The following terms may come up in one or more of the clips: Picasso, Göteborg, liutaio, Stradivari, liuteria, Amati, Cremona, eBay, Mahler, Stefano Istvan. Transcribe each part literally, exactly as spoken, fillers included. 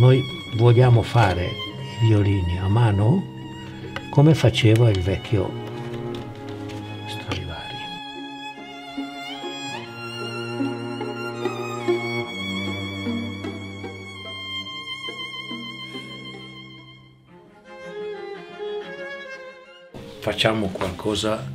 Noi vogliamo fare i violini a mano come faceva il vecchio Stradivari. Facciamo qualcosa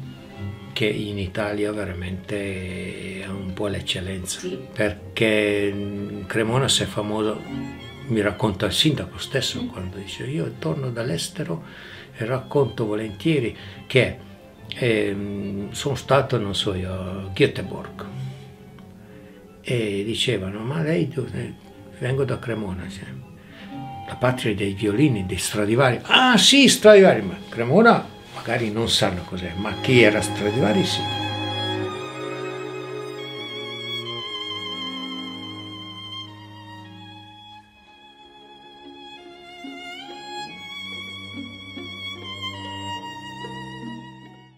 che in Italia veramente è un po' l'eccellenza, sì. Perché Cremona si è famoso, mi racconta il sindaco stesso quando dice io torno dall'estero e racconto volentieri che eh, sono stato, non so io, a Göteborg e dicevano ma lei vengo da Cremona, cioè, la patria dei violini, dei Stradivari. Ah sì, Stradivari, ma Cremona magari non sanno cos'è, ma chi era Stradivari sì.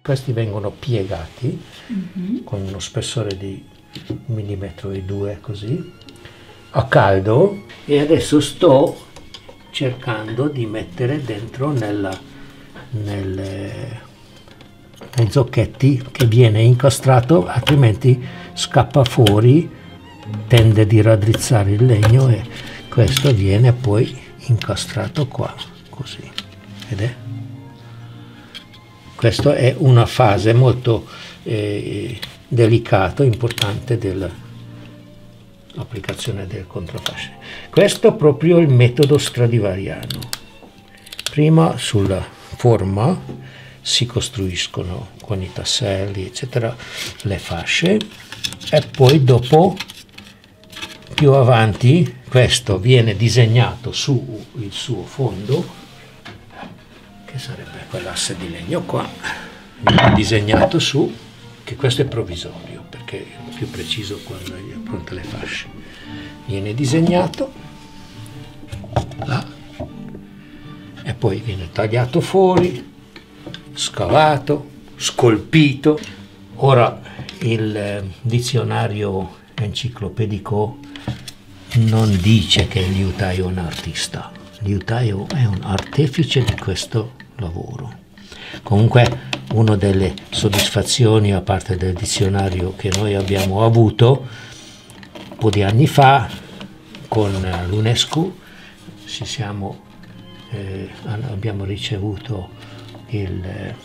Questi vengono piegati mm-hmm. con uno spessore di un millimetro e due così, a caldo, e adesso sto cercando di mettere dentro nella... Nel, nei zocchetti che viene incastrato, altrimenti scappa fuori, tende di raddrizzare il legno e questo viene poi incastrato qua così. Vedete? Questa è una fase molto eh, delicata, importante dell'applicazione del contraffasce. Questo è proprio il metodo stradivariano. Prima sulla forma si costruiscono con i tasselli eccetera le fasce e poi dopo più avanti questo viene disegnato su il suo fondo, che sarebbe quell'asse di legno qua, viene disegnato su, che questo è provvisorio perché è più preciso quando è pronte le fasce, viene disegnato là e poi viene tagliato fuori, scavato, scolpito. Ora il dizionario enciclopedico non dice che il liutaio è un artista, il liutaio è un artefice di questo lavoro. Comunque una delle soddisfazioni, a parte del dizionario, che noi abbiamo avuto un po' di anni fa con l'UNESCO, ci siamo Eh, abbiamo ricevuto il eh,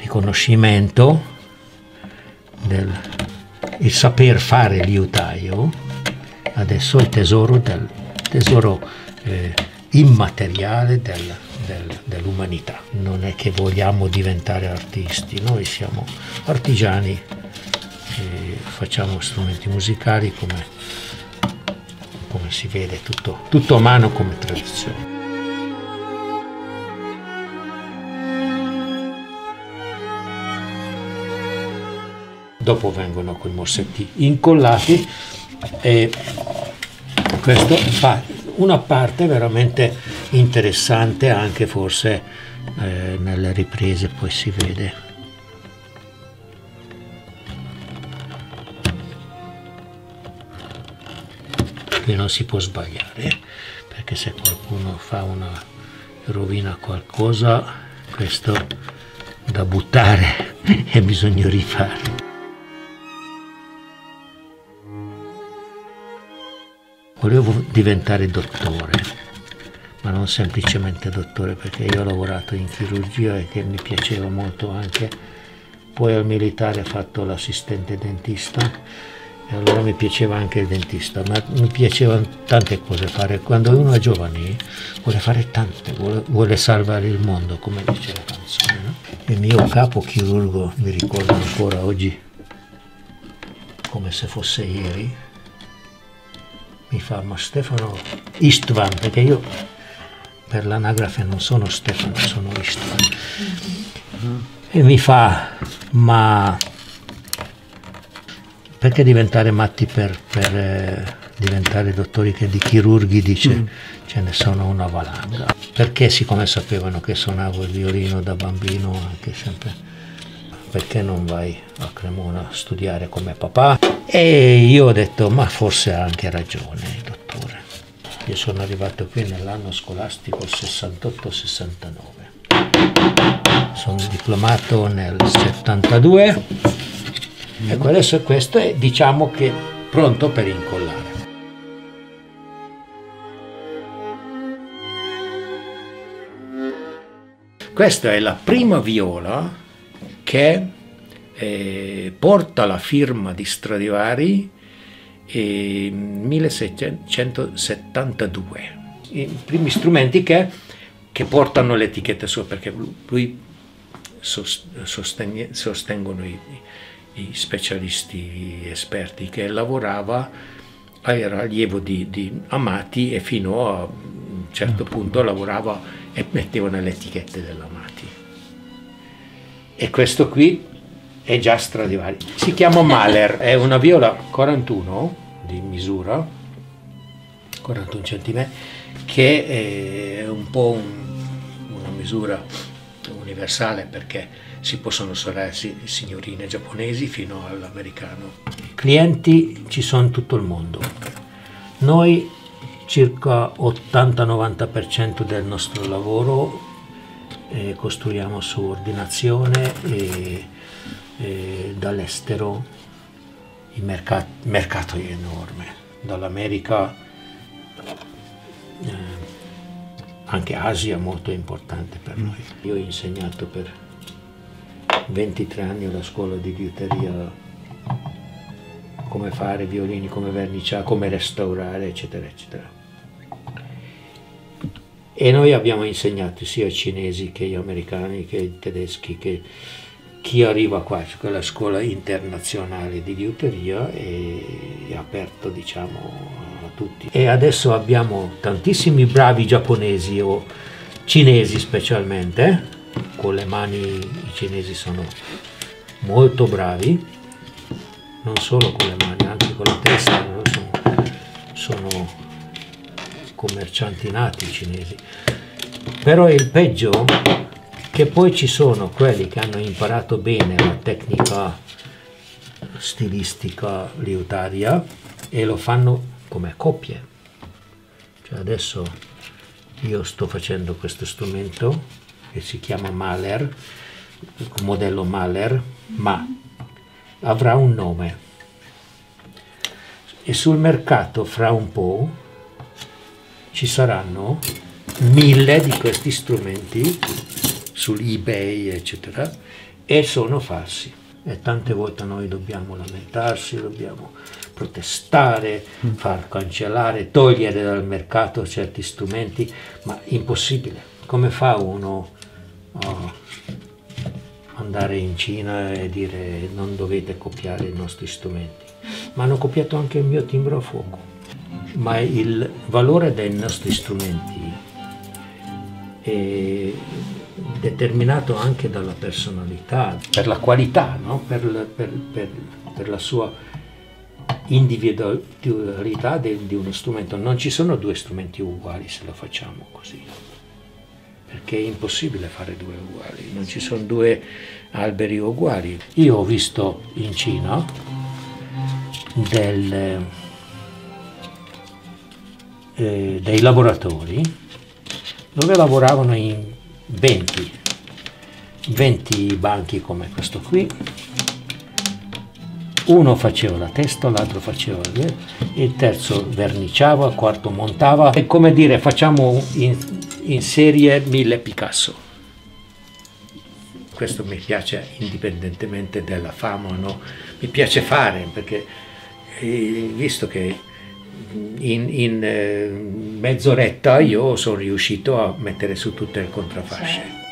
riconoscimento del il saper fare liutaio. Adesso il tesoro, del, tesoro eh, immateriale del, del, dell'umanità. Non è che vogliamo diventare artisti, noi siamo artigiani, eh, facciamo strumenti musicali come come si vede, tutto, tutto a mano come tradizione. Dopo vengono quei morsetti incollati e questo fa una parte veramente interessante, anche forse eh, nelle riprese poi si vede. Qui non si può sbagliare, perché se qualcuno fa una rovina qualcosa, questo da buttare e bisogna rifare. Volevo diventare dottore, ma non semplicemente dottore, perché io ho lavorato in chirurgia e che mi piaceva molto anche. Poi al militare ho fatto l'assistente dentista. E allora mi piaceva anche il dentista, ma mi piacevano tante cose fare. Quando uno è giovane vuole fare tante, vuole, vuole salvare il mondo, come dice la canzone. No? Il mio capo chirurgo mi ricordo ancora oggi, come se fosse ieri, mi fa ma Stefano Istvan, perché io per l'anagrafe non sono Stefano, sono Istvan. E mi fa ma... perché diventare matti per, per eh, diventare dottori, che di chirurghi dice mm. ce ne sono una valanga? Perché, siccome sapevano che suonavo il violino da bambino anche sempre, perché non vai a Cremona a studiare come papà? E io ho detto ma forse ha anche ragione il dottore. Io sono arrivato qui nell'anno scolastico sessantotto sessantanove, sono diplomato nel settantadue mm. e adesso questo è, diciamo che, pronto per incollare. Questa è la prima viola che eh, porta la firma di Stradivari nel millesettecentosettantadue. I primi strumenti che, che portano l'etichetta sua, perché lui sostengono, sostengono i, i specialisti esperti, che lavorava, era allievo di, di Amati e fino a un certo punto lavorava e mettevano le etichette dell'Amati. E questo qui è già Stradivari. Si chiama Mahler, è una viola quarantuno di misura, quarantuno centimetri, che è un po' un, una misura universale, perché si possono suonare signorine giapponesi fino all'americano. Clienti ci sono in tutto il mondo. Noi circa ottanta novanta per cento del nostro lavoro eh, costruiamo su ordinazione e, e dall'estero. Il mercat mercato è enorme, dall'America, eh, anche Asia molto importante per noi. Io ho insegnato per ventitré anni alla scuola di liuteria, come fare violini, come verniciare, come restaurare, eccetera, eccetera. E noi abbiamo insegnato sia i cinesi che gli americani, che i tedeschi, che chi arriva qua. Cioè, la scuola internazionale di liuteria è, è aperta, diciamo, a tutti. E adesso abbiamo tantissimi bravi giapponesi o cinesi specialmente, con le mani i cinesi sono molto bravi, non solo con le mani, anche con la testa. Sono, sono commercianti nati cinesi. Però il peggio è che poi ci sono quelli che hanno imparato bene la tecnica stilistica liutaria e lo fanno come coppie. Cioè adesso io sto facendo questo strumento che si chiama Mahler, modello Mahler, ma avrà un nome e sul mercato fra un po' ci saranno mille di questi strumenti su eBay, eccetera, e sono falsi. E tante volte noi dobbiamo lamentarci, dobbiamo protestare, mm. far cancellare, togliere dal mercato certi strumenti, ma impossibile. Come fa uno uh, andare in Cina e dire non dovete copiare i nostri strumenti? Ma hanno copiato anche il mio timbro a fuoco. Ma il valore dei nostri strumenti è determinato anche dalla personalità, per la qualità, no? per, la, per, per, per la sua individualità de, di uno strumento. Non ci sono due strumenti uguali se lo facciamo così, perché è impossibile fare due uguali, non ci sono due alberi uguali. Io ho visto in Cina del, eh, dei lavoratori dove lavoravano in venti banchi come questo qui, uno faceva la testa, l'altro faceva il, il terzo verniciava, il quarto montava, è come dire facciamo in, in serie mille Picasso. Questo mi piace indipendentemente dalla fama, no? Mi piace fare, perché visto che in, in eh, mezz'oretta io sono riuscito a mettere su tutte le contraffasce.